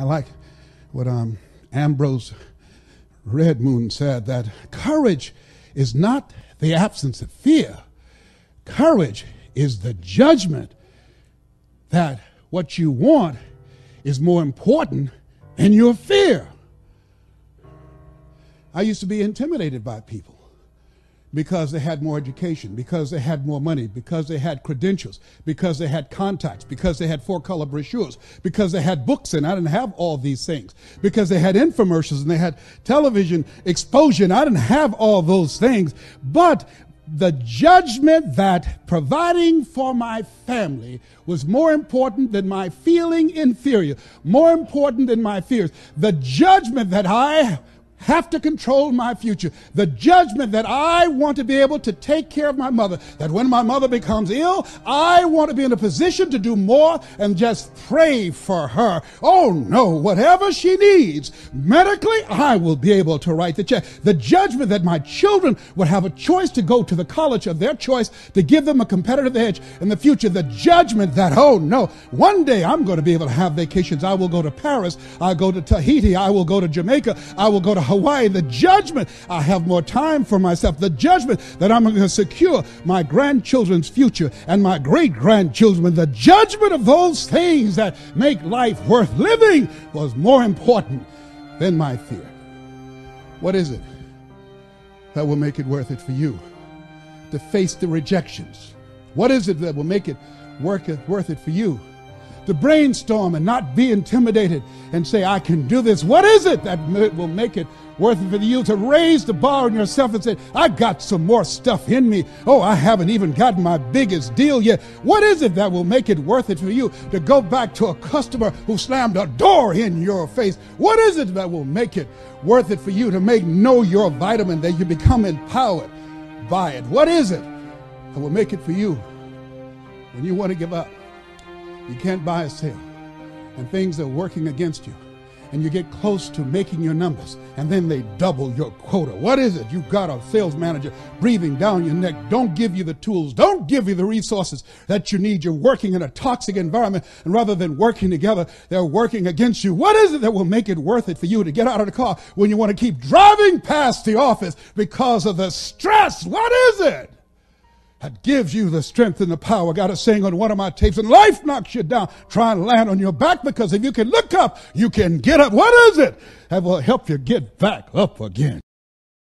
I like what Ambrose Red Moon said, that courage is not the absence of fear. Courage is the judgment that what you want is more important than your fear. I used to be intimidated by people because they had more education, because they had more money, because they had credentials, because they had contacts, because they had four-color brochures, because they had books, and I didn't have all these things, because they had infomercials and they had television exposure, and I didn't have all those things. But the judgment that providing for my family was more important than my feeling inferior, more important than my fears, the judgment that I have to control my future, the judgment that I want to be able to take care of my mother, that when my mother becomes ill, I want to be in a position to do more and just pray for her. Oh no, whatever she needs medically, I will be able to write the check. The judgment that my children would have a choice to go to the college of their choice to give them a competitive edge in the future. The judgment that, oh no, one day I'm going to be able to have vacations. I will go to Paris. I'll go to Tahiti. I will go to Jamaica. I will go to Hawaii. The judgment, I have more time for myself. The judgment that I'm going to secure my grandchildren's future and my great-grandchildren. The judgment of those things that make life worth living was more important than my fear. What is it that will make it worth it for you to face the rejections? What is it that will make it worth it for you to brainstorm and not be intimidated and say, I can do this? What is it that will make it worth it for you to raise the bar on yourself and say, I got some more stuff in me. Oh, I haven't even gotten my biggest deal yet. What is it that will make it worth it for you to go back to a customer who slammed a door in your face? What is it that will make it worth it for you to know your vitamin, that you become empowered by it? What is it that will make it for you when you want to give up? You can't buy a sale, and things are working against you, and you get close to making your numbers, and then they double your quota. What is it? You've got a sales manager breathing down your neck, don't give you the tools, don't give you the resources that you need. You're working in a toxic environment, and rather than working together, they're working against you. What is it that will make it worth it for you to get out of the car when you want to keep driving past the office because of the stress? What is it that gives you the strength and the power? I got a saying on one of my tapes, and life knocks you down, try and land on your back, because if you can look up, you can get up. What is it that will help you get back up again?